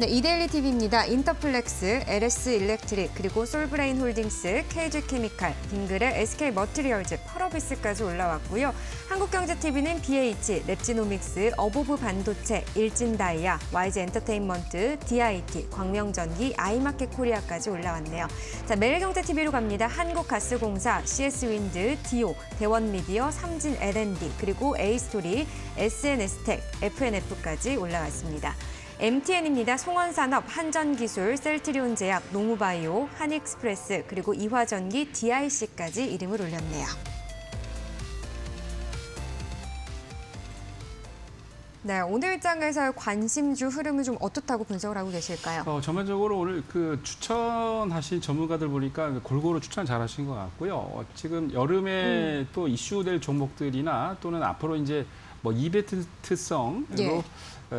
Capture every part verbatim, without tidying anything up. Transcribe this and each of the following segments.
네, 이데일리 티비입니다. 인터플렉스, 엘에스 일렉트릭, 그리고 솔브레인 홀딩스, 케이지케미칼, 빙그레, 에스케이 머티리얼즈, 펄어비스까지 올라왔고요. 한국경제티비는 비에이치, 랩지노믹스, 어보브 반도체, 일진 다이아, 와이지 엔터테인먼트, 디아이티, 광명전기, 아이마켓 코리아까지 올라왔네요. 자, 매일경제티비로 갑니다. 한국가스공사, 씨에스윈드, 디오, 대원미디어, 삼진 엘 앤 디, 그리고 에이스토리, 에스엔에스텍, 에프엔에프까지 올라왔습니다. 엠티엔입니다. 송원산업, 한전기술, 셀트리온제약, 노무바이오, 한익스프레스, 그리고 이화전기, 디아이씨까지 이름을 올렸네요. 네, 오늘 일장에서의 관심주 흐름은 좀 어떻다고 분석을 하고 계실까요? 어, 전반적으로 오늘 그 추천하신 전문가들 보니까 골고루 추천 잘 하신 것 같고요. 어, 지금 여름에 음. 또 이슈될 종목들이나 또는 앞으로 이제 뭐 이벤트성으로 예.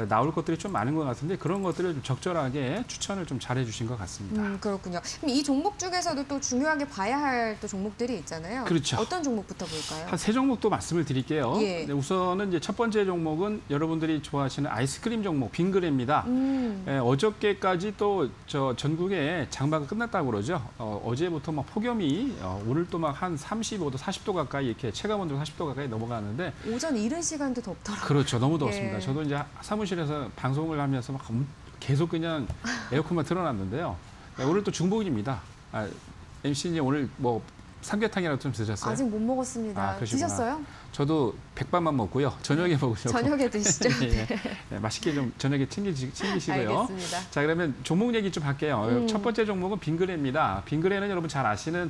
나올 것들이 좀 많은 것 같은데 그런 것들을 좀 적절하게 추천을 좀 잘해 주신 것 같습니다. 음, 그렇군요. 그럼 이 종목 중에서도 또 중요하게 봐야 할 또 종목들이 있잖아요. 그렇죠. 어떤 종목부터 볼까요? 한 세 종목도 말씀을 드릴게요. 예. 우선은 이제 첫 번째 종목은 여러분들이 좋아하시는 아이스크림 종목 빙그레입니다. 음. 예, 어저께까지 또 저 전국에 장마가 끝났다고 그러죠. 어, 어제부터 막 폭염이 어, 오늘 또 막 한 삼십오 도, 사십 도 가까이 이렇게 체감온도 사십 도 가까이 넘어가는데 오전 이른 시간도 덥더라고요. 그렇죠. 너무 덥습니다. 예. 저도 이제 사무실에서 방송을 하면서 막 계속 그냥 에어컨만 틀어놨는데요. 네, 오늘 또 중복입니다. 아, 엠씨님 오늘 뭐 삼계탕이라도 좀 드셨어요? 아직 못 먹었습니다. 아, 드셨어요? 저도 백반만 먹고요. 저녁에 먹으려고. 저녁에 드시죠. 네. 네, 맛있게 좀 저녁에 챙기시, 챙기시고요. 알겠습니다. 자, 그러면 종목 얘기 좀 할게요. 음. 첫 번째 종목은 빙그레입니다. 빙그레는 여러분 잘 아시는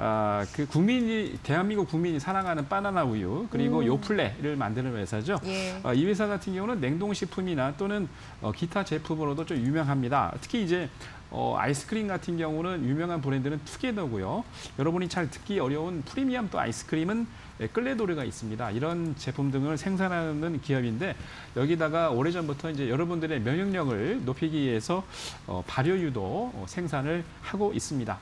어, 그 국민이 대한민국 국민이 사랑하는 바나나 우유 그리고 음. 요플레를 만드는 회사죠. 예. 어, 이 회사 같은 경우는 냉동식품이나 또는 어, 기타 제품으로도 좀 유명합니다. 특히 이제 어, 아이스크림 같은 경우는 유명한 브랜드는 투게더고요. 여러분이 잘 듣기 어려운 프리미엄 또 아이스크림은 끌레도르가 있습니다. 이런 제품 등을 생산하는 기업인데 여기다가 오래전부터 이제 여러분들의 면역력을 높이기 위해서 어, 발효유도 생산을 하고 있습니다.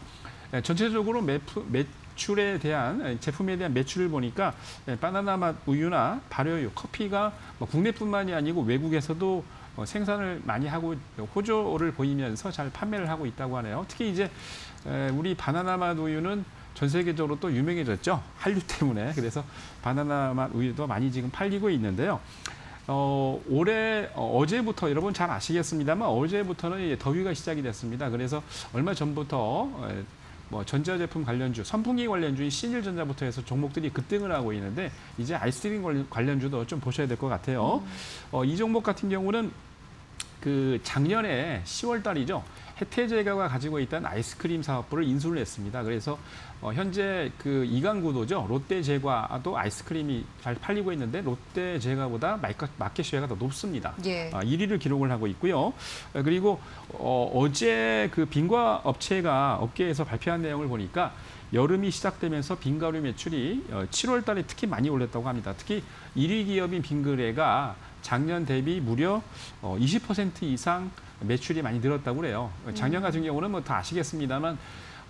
전체적으로 매출에 대한 제품에 대한 매출을 보니까 바나나 맛 우유나 발효유, 커피가 국내뿐만이 아니고 외국에서도 생산을 많이 하고 호조를 보이면서 잘 판매를 하고 있다고 하네요. 특히 이제 우리 바나나 맛 우유는 전 세계적으로 또 유명해졌죠. 한류 때문에. 그래서 바나나 맛 우유도 많이 지금 팔리고 있는데요. 어, 올해 어, 어제부터 여러분 잘 아시겠습니다만 어제부터는 이제 더위가 시작이 됐습니다. 그래서 얼마 전부터 에, 뭐 전자제품 관련주, 선풍기 관련주인 신일전자부터 해서 종목들이 급등을 하고 있는데 이제 아이스크림 관련, 관련주도 좀 보셔야 될 것 같아요. 음. 어, 이 종목 같은 경우는 그 작년에 시월 달이죠. 해태제과가 가지고 있던 아이스크림 사업부를 인수를 했습니다. 그래서 어, 현재 그 이강구도죠. 롯데제과도 아이스크림이 잘 팔리고 있는데 롯데제과보다 마켓쉐어가 더 높습니다. 예. 어, 일 위를 기록을 하고 있고요. 그리고 어, 어제 그 빙과업체가 업계에서 발표한 내용을 보니까 여름이 시작되면서 빙과류 매출이 칠월 달에 특히 많이 올랐다고 합니다. 특히 일 위 기업인 빙그레가 작년 대비 무려 이십 퍼센트 이상 매출이 많이 늘었다고 그래요. 작년 같은 경우는 뭐 다 아시겠습니다만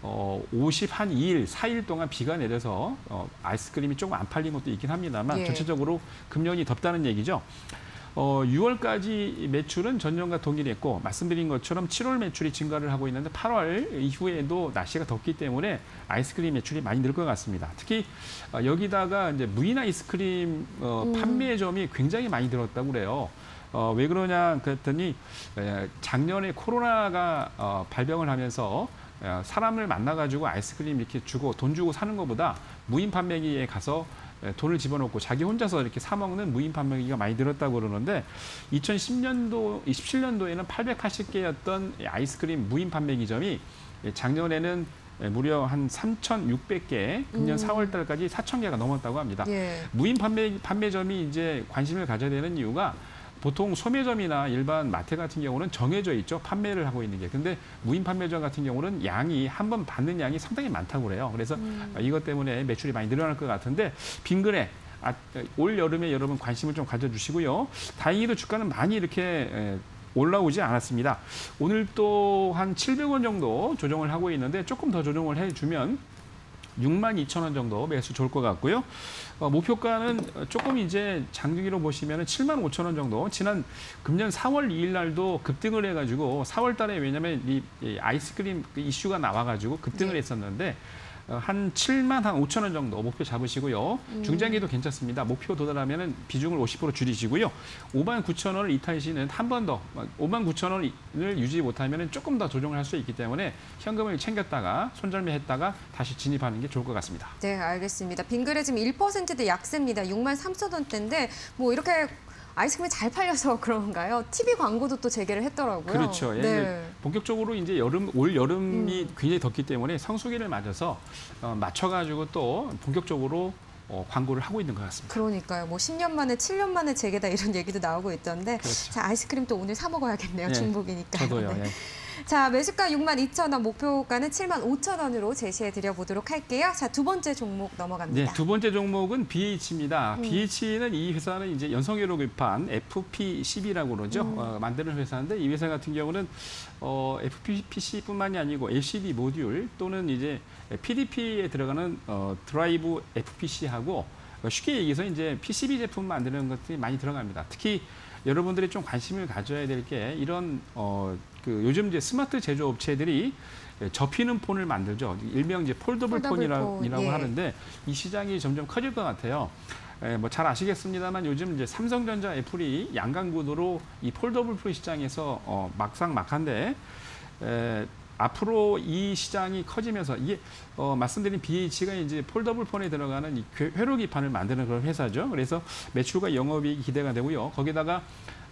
어, 오십이 일, 사 일 동안 비가 내려서 어, 아이스크림이 조금 안 팔린 것도 있긴 합니다만 예. 전체적으로 금년이 덥다는 얘기죠. 어, 유월까지 매출은 전년과 동일했고 말씀드린 것처럼 칠월 매출이 증가를 하고 있는데 팔월 이후에도 날씨가 덥기 때문에 아이스크림 매출이 많이 늘 것 같습니다. 특히 어, 여기다가 이제 무인 아이스크림 어, 음. 판매점이 굉장히 많이 늘었다고 그래요. 어, 왜 그러냐 그랬더니 에, 작년에 코로나가 어, 발병을 하면서 에, 사람을 만나가지고 아이스크림 이렇게 주고 돈 주고 사는 것보다 무인 판매기에 가서 돈을 집어넣고 자기 혼자서 이렇게 사먹는 무인 판매기가 많이 늘었다고 그러는데 이천십년도, 이십칠년도에는 팔백팔십 개였던 아이스크림 무인 판매기점이 작년에는 무려 한 삼천육백 개, 금년 음. 사월 달까지 사천 개가 넘었다고 합니다. 예. 무인 판매, 판매점이 이제 관심을 가져야 되는 이유가 보통 소매점이나 일반 마트 같은 경우는 정해져 있죠. 판매를 하고 있는 게. 근데 무인 판매점 같은 경우는 양이 한 번 받는 양이 상당히 많다고 그래요. 그래서 음. 이것 때문에 매출이 많이 늘어날 것 같은데 빙그레 아, 올 여름에 여러분 관심을 좀 가져주시고요. 다행히도 주가는 많이 이렇게 에, 올라오지 않았습니다. 오늘 또 한 칠백 원 정도 조정을 하고 있는데 조금 더 조정을 해주면 육만 이천 원 정도 매수 좋을 것 같고요. 어, 목표가는 조금 이제 장기로 보시면 칠만 오천 원 정도. 지난 금년 사월 이일 날도 급등을 해가지고 사월 달에 왜냐면 이, 이 아이스크림 이슈가 나와가지고 급등을 네. 했었는데 한 칠만 오천 원 정도 목표 잡으시고요. 음. 중장기도 괜찮습니다. 목표 도달하면 비중을 오십 퍼센트 줄이시고요. 오만 구천 원을 이탈시는 한 번 더, 오만 구천 원을 유지 못하면 조금 더 조정을 할 수 있기 때문에 현금을 챙겼다가 손절매했다가 다시 진입하는 게 좋을 것 같습니다. 네, 알겠습니다. 빙그레 지금 일 퍼센트대 약세입니다. 육만 삼천 원대인데 뭐 이렇게 아이스크림이 잘 팔려서 그런가요? 티비 광고도 또 재개를 했더라고요. 그렇죠. 예, 네. 본격적으로 이제 여름, 올 여름이 음. 굉장히 덥기 때문에 성수기를 맞아서 어, 맞춰가지고 또 본격적으로 어, 광고를 하고 있는 것 같습니다. 그러니까요. 뭐 십 년 만에, 칠 년 만에 재개다 이런 얘기도 나오고 있던데. 그렇죠. 자, 아이스크림 또 오늘 사 먹어야겠네요. 네. 중복이니까. 저도요. 네. 네. 자, 매수가 육만 이천 원, 목표가는 칠만 오천 원으로 제시해드려 보도록 할게요. 자, 두 번째 종목 넘어갑니다. 네, 두 번째 종목은 비에이치입니다. 음. 비에이치는 이 회사는 이제 연성유로기판 에프피씨비라고 그러죠. 음. 어, 만드는 회사인데 이 회사 같은 경우는 어, 에프피씨비뿐만이 아니고 엘시디 모듈 또는 이제 피디피에 들어가는 어, 드라이브 에프피씨하고 쉽게 얘기해서 이제 피씨비 제품 만드는 것들이 많이 들어갑니다. 특히 여러분들이 좀 관심을 가져야 될 게 이런 어. 그 요즘 이제 스마트 제조업체들이 접히는 폰을 만들죠. 일명 이제 폴더블, 폴더블 폰이라고 폰, 예. 하는데 이 시장이 점점 커질 것 같아요. 뭐 잘 아시겠습니다만 요즘 이제 삼성전자, 애플이 양강구도로 이 폴더블 폰 시장에서 어 막상 막한데 에, 앞으로 이 시장이 커지면서 이게 어, 말씀드린 비에이치가 이제 폴더블 폰에 들어가는 이 회로기판을 만드는 그런 회사죠. 그래서 매출과 영업이익이 기대가 되고요. 거기다가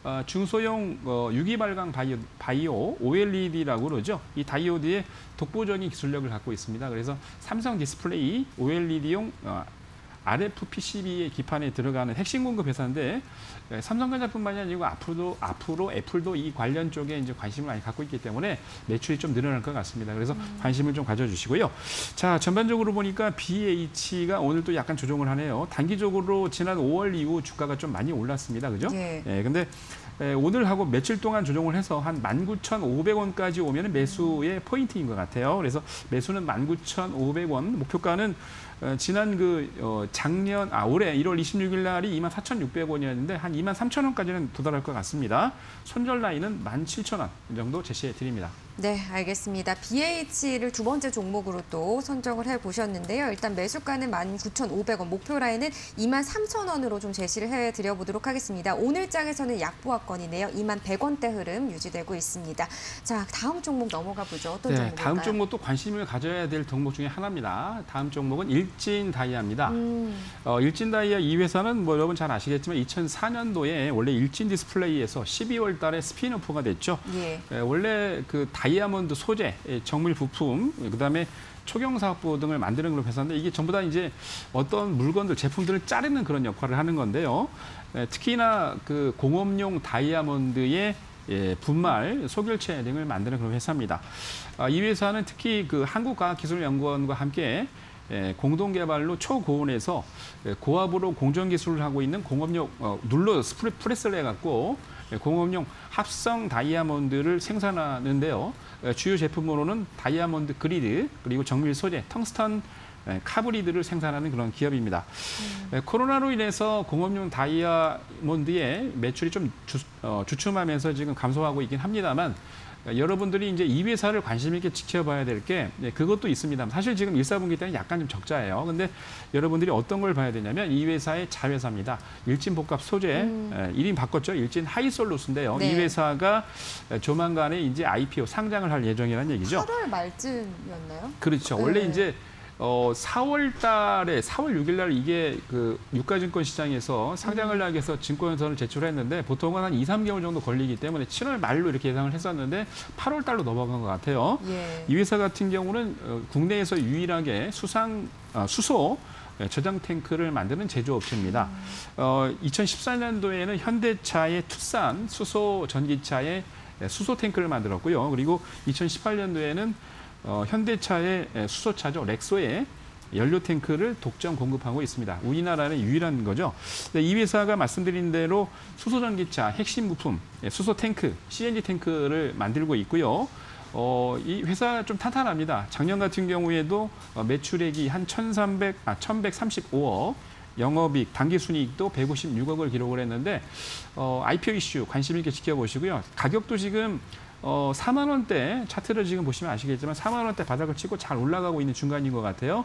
어, 중소형 어, 유기발광 바이오, 바이오 오엘이디라고 그러죠. 이 다이오드의 독보적인 기술력을 갖고 있습니다. 그래서 삼성 디스플레이 오엘이디용 어, 알에프피씨비의 기판에 들어가는 핵심 공급 회사인데 예, 삼성전자뿐만이 아니고 앞으로도 앞으로 애플도 이 관련 쪽에 이제 관심을 많이 갖고 있기 때문에 매출이 좀 늘어날 것 같습니다. 그래서 음. 관심을 좀 가져주시고요. 자, 전반적으로 보니까 비에이치가 오늘 또 약간 조정을 하네요. 단기적으로 지난 오월 이후 주가가 좀 많이 올랐습니다. 그죠? 예. 예, 근데 예, 오늘하고 며칠 동안 조정을 해서 한 만 구천 오백 원까지 오면 매수의 포인트인 것 같아요. 그래서 매수는 만 구천 오백 원, 목표가는 어, 지난 그 어, 작년, 아 올해 일월 이십육일 날이 이만 사천 육백 원이었는데 한 이만 삼천 원까지는 도달할 것 같습니다. 손절 라인은 만 칠천 원 정도 제시해 드립니다. 네, 알겠습니다. 비에이치를 두 번째 종목으로 또 선정을 해보셨는데요. 일단 매수가는 만 구천 오백 원, 목표 라인은 이만 삼천 원으로 좀 제시를 해드려보도록 하겠습니다. 오늘 장에서는 약보합권이네요. 이만 백 원대 흐름 유지되고 있습니다. 자, 다음 종목 넘어가 보죠. 어떤 네, 종목일까요? 다음 종목도 관심을 가져야 될 종목 중에 하나입니다. 다음 종목은 일진 다이아입니다. 음. 어, 일진 다이아 이 회사는 뭐 여러분 잘 아시겠지만 이천사년도에 원래 일진 디스플레이에서 십이월 달에 스피노프가 됐죠. 예. 에, 원래 그 다이아몬드 소재, 정밀 부품, 그다음에 초경 사업부 등을 만드는 그런 회사인데 이게 전부 다 이제 어떤 물건들, 제품들을 자르는 그런 역할을 하는 건데요. 특히나 그 공업용 다이아몬드의 예, 분말, 소결체 등을 만드는 그런 회사입니다. 이 회사는 특히 그 한국과학기술연구원과 함께 예, 공동개발로 초고온에서 고압으로 공정기술을 하고 있는 공업용 어, 눌러 프레스를 해갖고 공업용 합성 다이아몬드를 생산하는데요. 주요 제품으로는 다이아몬드 그리드, 그리고 정밀 소재, 텅스턴 카브리드를 생산하는 그런 기업입니다. 음. 코로나로 인해서 공업용 다이아몬드의 매출이 좀 주, 어, 주춤하면서 지금 감소하고 있긴 합니다만 여러분들이 이제 이 회사를 관심 있게 지켜봐야 될 게 그것도 있습니다. 사실 지금 일 사분기 때는 약간 좀 적자예요. 근데 여러분들이 어떤 걸 봐야 되냐면 이 회사의 자회사입니다. 일진복합소재, 음. 이름 바꿨죠. 일진 하이솔루스인데요. 네. 이 회사가 조만간에 이제 아이피오 상장을 할 예정이라는 얘기죠. 팔월 말쯤이었나요? 그렇죠. 네. 원래 이제 어, 사월 달에 사월 육일 날 이게 그 유가증권 시장에서 상장을 하기 위해서 증권서를 제출했는데 보통은 한 이 삼 개월 정도 걸리기 때문에 칠월 말로 이렇게 예상을 했었는데 팔월 달로 넘어간 것 같아요. 예. 이 회사 같은 경우는 어, 국내에서 유일하게 수상 아, 수소 저장 탱크를 만드는 제조업체입니다. 음. 어, 이천십사년도에는 현대차의 투싼 수소 전기차의 수소 탱크를 만들었고요. 그리고 이천십팔년도에는 어, 현대차의 수소차죠. 렉소의 연료 탱크를 독점 공급하고 있습니다. 우리나라는 유일한 거죠. 이 회사가 말씀드린 대로 수소전기차 핵심 부품, 수소 탱크, 씨엔지 탱크를 만들고 있고요. 어, 이 회사 좀 탄탄합니다. 작년 같은 경우에도 매출액이 한 천삼백, 아, 천백삼십오억, 영업이익, 당기순이익도 백오십육억을 기록을 했는데 어, 아이피오 이슈 관심 있게 지켜보시고요. 가격도 지금 어, 사만 원대, 차트를 지금 보시면 아시겠지만 사만 원대 바닥을 치고 잘 올라가고 있는 중간인 것 같아요.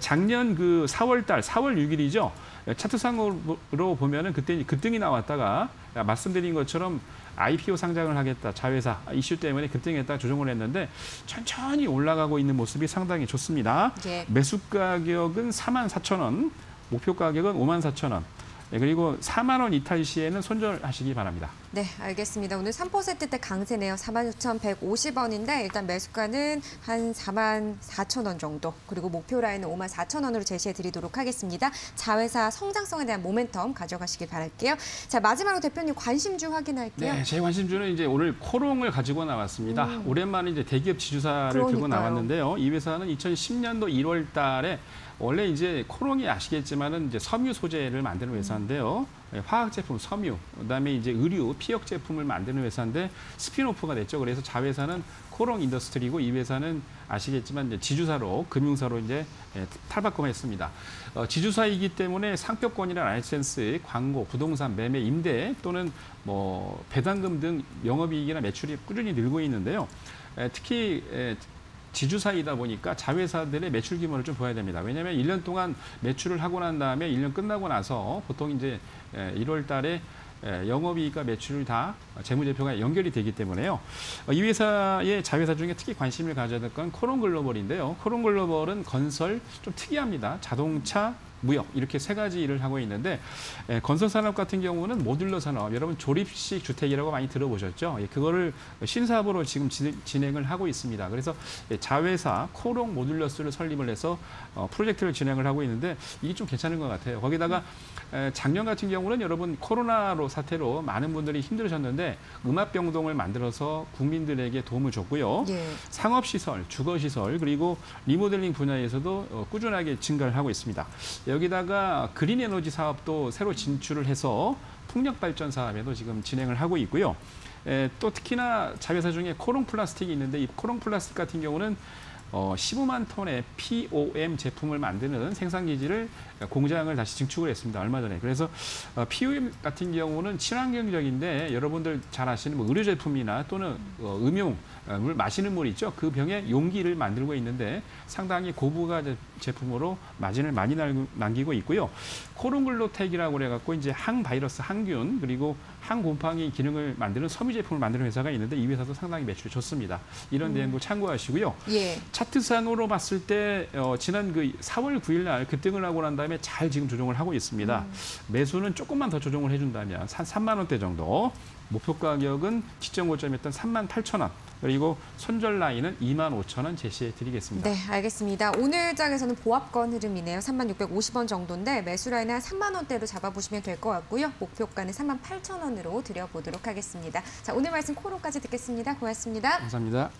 작년 그 사월 달, 사월 육일이죠. 차트상으로 보면은 그때 급등이 나왔다가 말씀드린 것처럼 아이피오 상장을 하겠다, 자회사 이슈 때문에 급등했다 조정을 했는데 천천히 올라가고 있는 모습이 상당히 좋습니다. 예. 매수 가격은 사만 사천 원, 목표 가격은 오만 사천 원. 네, 그리고 사만 원 이탈 시에는 손절하시기 바랍니다. 네, 알겠습니다. 오늘 삼 퍼센트대 강세네요. 사만 육천백오십 원인데 일단 매수가는 한 사만 사천 원 정도, 그리고 목표 라인은 오만 사천 원으로 제시해드리도록 하겠습니다. 자회사 성장성에 대한 모멘텀 가져가시길 바랄게요. 자, 마지막으로 대표님 관심주 확인할게요. 네, 제 관심주는 이제 오늘 코롱을 가지고 나왔습니다. 음. 오랜만에 이제 대기업 지주사를 그러니까요. 들고 나왔는데요. 이 회사는 이천십년도 일월 달에 원래 이제 코롱이 아시겠지만은 이제 섬유 소재를 만드는 회사인데요. 화학 제품 섬유, 그다음에 이제 의류 피혁 제품을 만드는 회사인데 스피노프가 됐죠. 그래서 자회사는 코롱 인더스트리고 이 회사는 아시겠지만 이제 지주사로 금융사로 이제 탈바꿈했습니다. 어, 지주사이기 때문에 상표권이나 라이센스, 광고, 부동산 매매, 임대 또는 뭐 배당금 등 영업이익이나 매출이 꾸준히 늘고 있는데요. 에, 특히 에, 지주사이다 보니까 자회사들의 매출 규모를 좀 봐야 됩니다. 왜냐하면 일 년 동안 매출을 하고 난 다음에 일 년 끝나고 나서 보통 이제 일월 달에 영업이익과 매출이 다 재무제표가 연결이 되기 때문에요. 이 회사의 자회사 중에 특히 관심을 가져야 될 건 코롱글로벌인데요. 코롱글로벌은 건설 좀 특이합니다. 자동차, 무역 이렇게 세 가지 일을 하고 있는데 건설 산업 같은 경우는 모듈러 산업, 여러분 조립식 주택이라고 많이 들어보셨죠? 그거를 신사업으로 지금 진행을 하고 있습니다. 그래서 자회사 코롱 모듈러스를 설립을 해서 프로젝트를 진행을 하고 있는데 이게 좀 괜찮은 것 같아요. 거기다가 작년 같은 경우는 여러분 코로나로 사태로 많은 분들이 힘들으셨는데 음압병동을 만들어서 국민들에게 도움을 줬고요. 예. 상업시설, 주거시설 그리고 리모델링 분야에서도 꾸준하게 증가를 하고 있습니다. 여기다가 그린 에너지 사업도 새로 진출을 해서 풍력 발전 사업에도 지금 진행을 하고 있고요. 에, 또 특히나 자회사 중에 코롱 플라스틱이 있는데 이 코롱 플라스틱 같은 경우는 어, 십오만 톤의 피 오 엠 제품을 만드는 생산기지를 공장을 다시 증축을 했습니다. 얼마 전에. 그래서 어, 피 오 엠 같은 경우는 친환경적인데 여러분들 잘 아시는 뭐 의료 제품이나 또는 어, 음용, 물 마시는 물 있죠. 그 병에 용기를 만들고 있는데 상당히 고부가 제품으로 마진을 많이 남기고 있고요. 코롱글로텍이라고 그래갖고 이제 항바이러스, 항균 그리고 항곰팡이 기능을 만드는 섬유 제품을 만드는 회사가 있는데 이 회사도 상당히 매출이 좋습니다. 이런 내용도 음. 참고하시고요. 예. 차트상으로 봤을 때 어, 지난 그 사월 구일 날 급등을 하고 난 다음에 잘 지금 조정을 하고 있습니다. 음. 매수는 조금만 더 조정을 해준다면 삼만 원대 정도. 목표 가격은 직전 고점이었던 삼만 팔천 원. 그리고 손절 라인은 이만 오천 원 제시해 드리겠습니다. 네, 알겠습니다. 오늘 장에서는 보합권 흐름이네요. 삼만 육백오십 원 정도인데 매수 라인은 삼만 원대로 잡아보시면 될 것 같고요. 목표가는 삼만 팔천 원으로 드려보도록 하겠습니다. 자, 오늘 말씀 코로까지 듣겠습니다. 고맙습니다. 감사합니다.